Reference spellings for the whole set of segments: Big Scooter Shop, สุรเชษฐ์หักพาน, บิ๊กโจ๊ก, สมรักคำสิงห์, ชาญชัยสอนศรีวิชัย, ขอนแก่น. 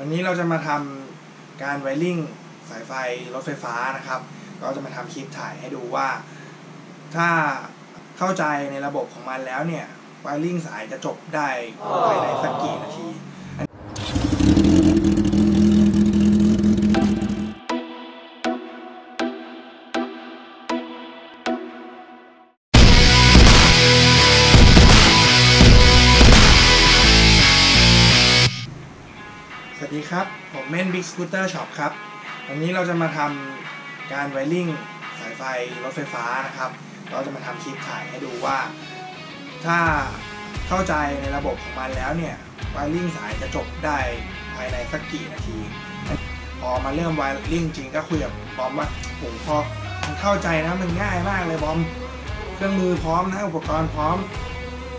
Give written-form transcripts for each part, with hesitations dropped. วันนี้เราจะมาทำการไวริ่งสายไฟรถไฟฟ้านะครับก็จะมาทำคลิปถ่ายให้ดูว่าถ้าเข้าใจในระบบของมันแล้วเนี่ยไวริ่งสายจะจบได้ภายในสักกี่นาทีสวัสดีครับผมเม่น Big Scooter Shop ครับวันนี้เราจะมาทำการไวริ่งสายไฟรถไฟฟ้านะครับเราจะมาทำคลิปถ่ายให้ดูว่าถ้าเข้าใจในระบบของมันแล้วเนี่ยไวริ่งสายจะจบได้ภายในสักกี่นาทีพอมาเริ่มไวริ่งจริงก็คุยกับบอมว่าผมพอเข้าใจนะมันง่ายมากเลยบอมเครื่องมือพร้อมนะอุปกรณ์พร้อม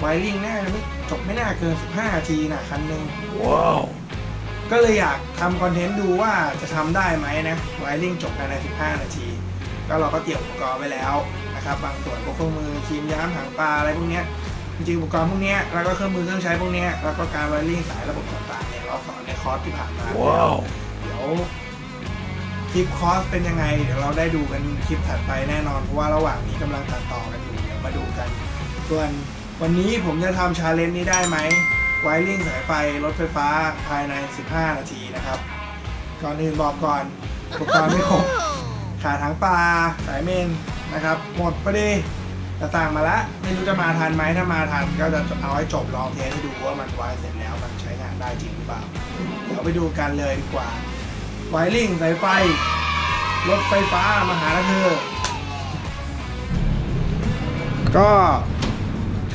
ไวริ่งแน่ไม่จบไม่น่าเกิน15นาทีนะคันหนึ่งว้าวก็เลยอยากทำคอนเทนต์ดูว่าจะทำได้ไหมนะไวริ่งจบภายใน15นาทีก็เราก็เตรียมอุปกรณ์ไว้แล้วนะครับบางส่วนพวกเครื่องมือครีมย้ำถังปลาอะไรพวกนี้จริงๆอุปกรณ์พวกนี้แล้วก็เครื่องมือเครื่องใช้พวกนี้แล้วก็การไวริ่งสายระบบต่างๆเนี่ยเราสอนในคอร์สที่ผ่านมาแล้วเดี๋ยวคลิปคอร์สเป็นยังไงเดี๋ยวเราได้ดูกันคลิปถัดไปแน่นอนเพราะว่าระหว่างนี้กำลังตัดต่อกันอยู่เดี๋ยวมาดูกันส่วนวันนี้ผมจะทำชาเลนจ์นี้ได้ไหมไวริ่งสายไฟรถไฟฟ้าภายใน15นาทีนะครับก่อนอื่นบอกก่อนอุปกรณ์ไม่ครบขาถังปลาสายเมนนะครับหมดพอดีแต่ต่างมาละไม่รู้จะมาทันไหมถ้ามาทันก็จะเอาให้จบลองเทสให้ดูว่ามันไวเสร็จแล้วมันใช้งานได้จริงหรือเปล่าเดี๋ยวไปดูกันเลยดีกว่าไวริ่งสายไฟรถไฟฟ้ามหานครก็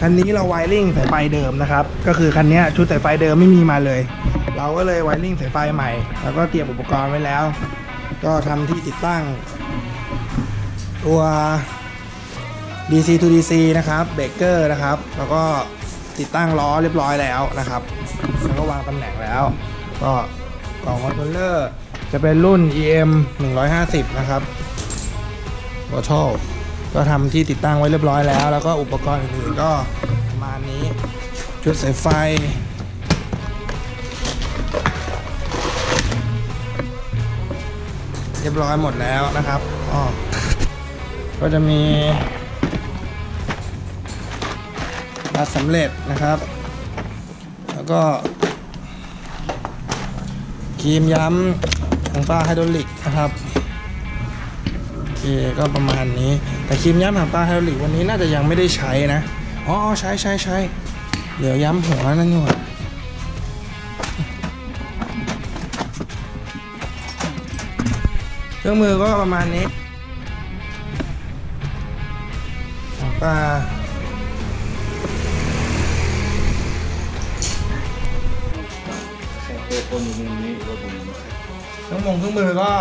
คันนี้เราไวริ่งสายไฟเดิมนะครับก็คือคันนี้ชุดสายไฟเดิมไม่มีมาเลยเราก็เลยไวริ่งสายไฟใหม่แล้วก็เตรียมอุปกรณ์ไว้แล้วก็ทำที่ติดตั้งตัว DC to DC นะครับเบรกเกอร์นะครับแล้วก็ติดตั้งล้อเรียบร้อยแล้วนะครับแล้วก็วางตำแหน่งแล้วก็กล่องคอนโทรลเลอร์จะเป็นรุ่น EM 150นะครับวอชอลก็ทำที่ติดตั้งไว้เรียบร้อยแล้วแล้วก็อุปกรณ์อื่นๆก็ประมาณนี้ชุดสายไฟเรียบร้อยหมดแล้วนะครับก็จะมีรัดสำเร็จนะครับแล้วก็ครีมย้ำถังปลาไฮดรอลิกนะครับโอเคก็ประมาณนี้แต่ครีมย้ำถังปลาไฮดรอลิกวันนี้น่าจะยังไม่ได้ใช้นะอ๋อใช้เดี๋ยวย้ำหัวนั่นหน่อยเครื่องมือก็ประมาณนี้ก็เครื่องมือก็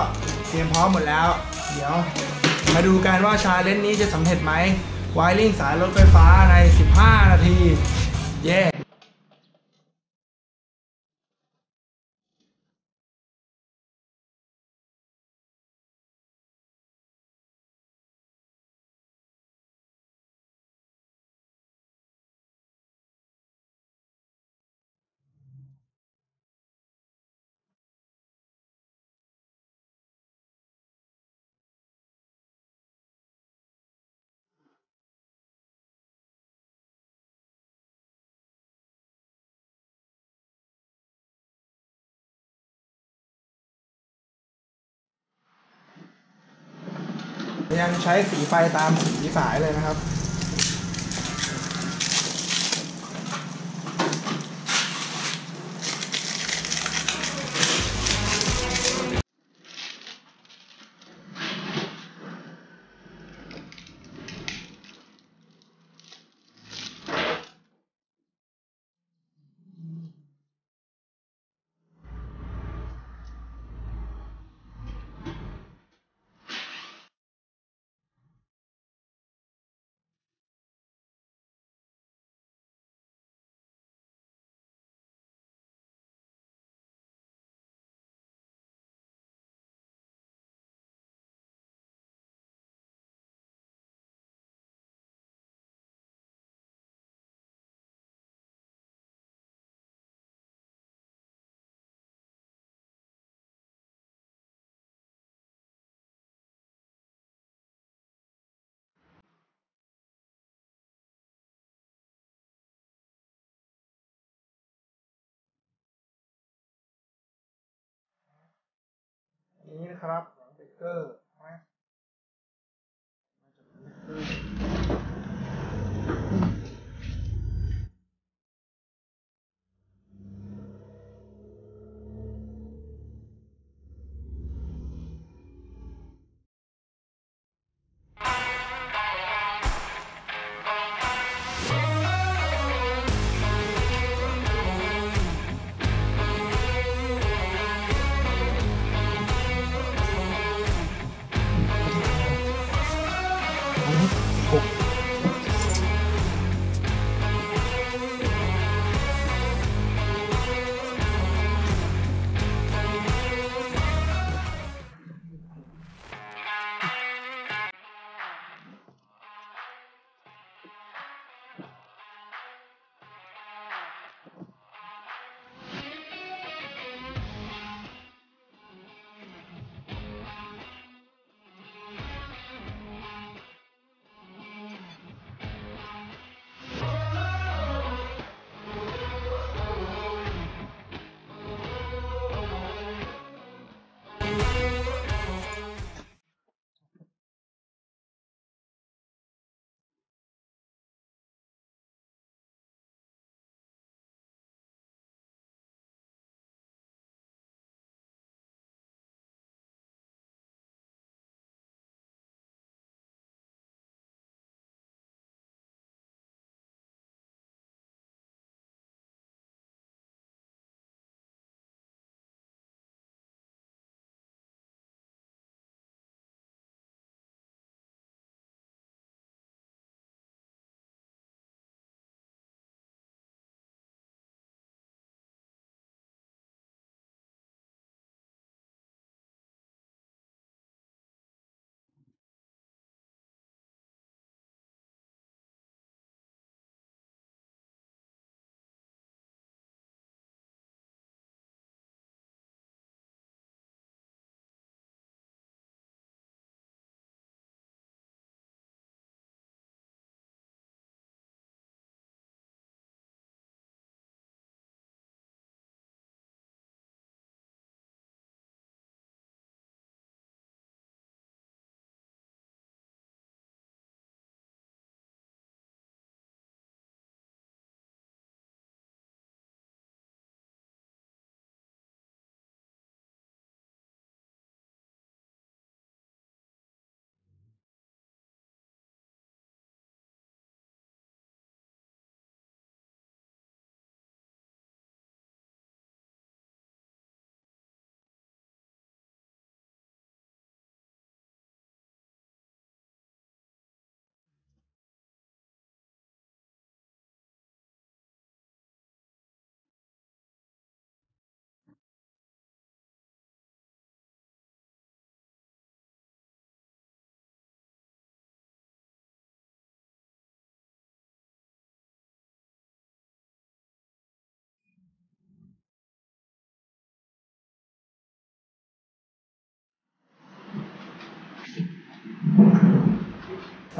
เตรียมพร้อมหมดแล้วเดี๋ยวมาดูกันว่าชาเลนจ์นี้จะสำเร็จไหมไวริ่งสายรถไฟฟ้าใน15นาทีเย้ยังใช้สีไฟตามสีสายเลยนะครับ ครับหลังเบเกอร์นะ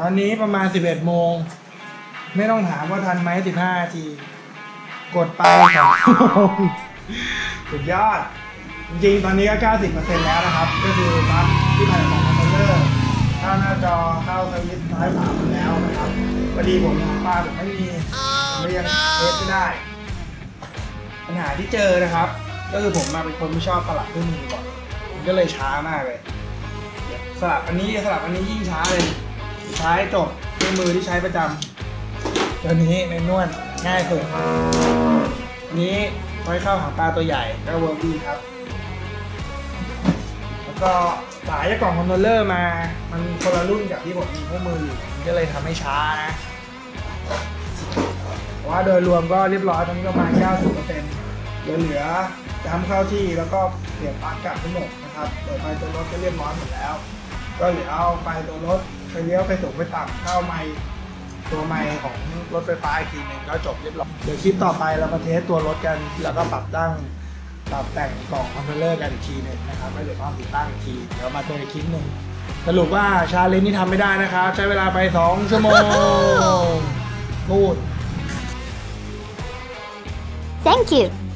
ตอนนี้ประมาณ11โมงไม่ต้องถามว่าทันไหม15นาทีกดไปสองชั่วโมงสุดยอดจริงๆตอนนี้ก็ 90% แล้วนะครับก็คือบัฟที่ผ่านของคอมพิวเตอร์เข้าหน้าจอเข้าสวิตช์ซ้ายขวาหมดแล้วนะครับพอดีผมหาป้าผมไม่มีผมยังเทสไม่ได้ปัญหาที่เจอนะครับก็คือผมมาเป็นคนไม่ชอบสลับเครื่องมือก่อนมันก็เลยช้ามากเลยสลับอันนี้สลับอันนี้ยิ่งช้าเลยใช้จบด้วยมือที่ใช้ประจำตัวนี้ในนวดง่ายสุดนี้ไว้เข้าหางปลาตัวใหญ่ก็เวิร์กดีครับแล้วก็สายจากกล่องคอนโทรลเลอร์มามันคนละรุ่นกับที่ผมมีพวกมืออยู่มันก็เลยทำให้ช้านะแต่ว่าโดยรวมก็เรียบร้อยตอนนี้ประมาณ 90% เหลือจำเข้าที่แล้วก็เปลี่ยนปลั๊กกลับทั้งหมดนะครับเปิดไฟตัวรถก็เรียบร้อยหมดแล้วก็เหลือเอาไฟตัวรถไปเลี้ยวไปสูงไปต่ำเข้าไมค์ตัวไมค์ของรถไฟฟ้าอีกทีหนึ่งก็จบเรียบร้อยเดี๋ยวคลิปต่อไปเรามาเทสตัวรถกันแล้วก็ปรับตั้งปรับแต่งกล่องคอนโทรลเลอร์กันอีกทีหนึ่งนะครับไม่เหลือความผิดตั้งอีกทีเดี๋ยวมาเจอในคลิปหนึ่งสรุปว่าชาเลนจ์นี่ทำไม่ได้นะครับใช้เวลาไป2ชั่วโมงพูด Thank you